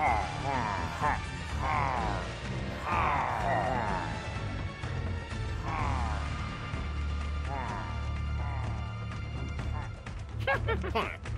Fine.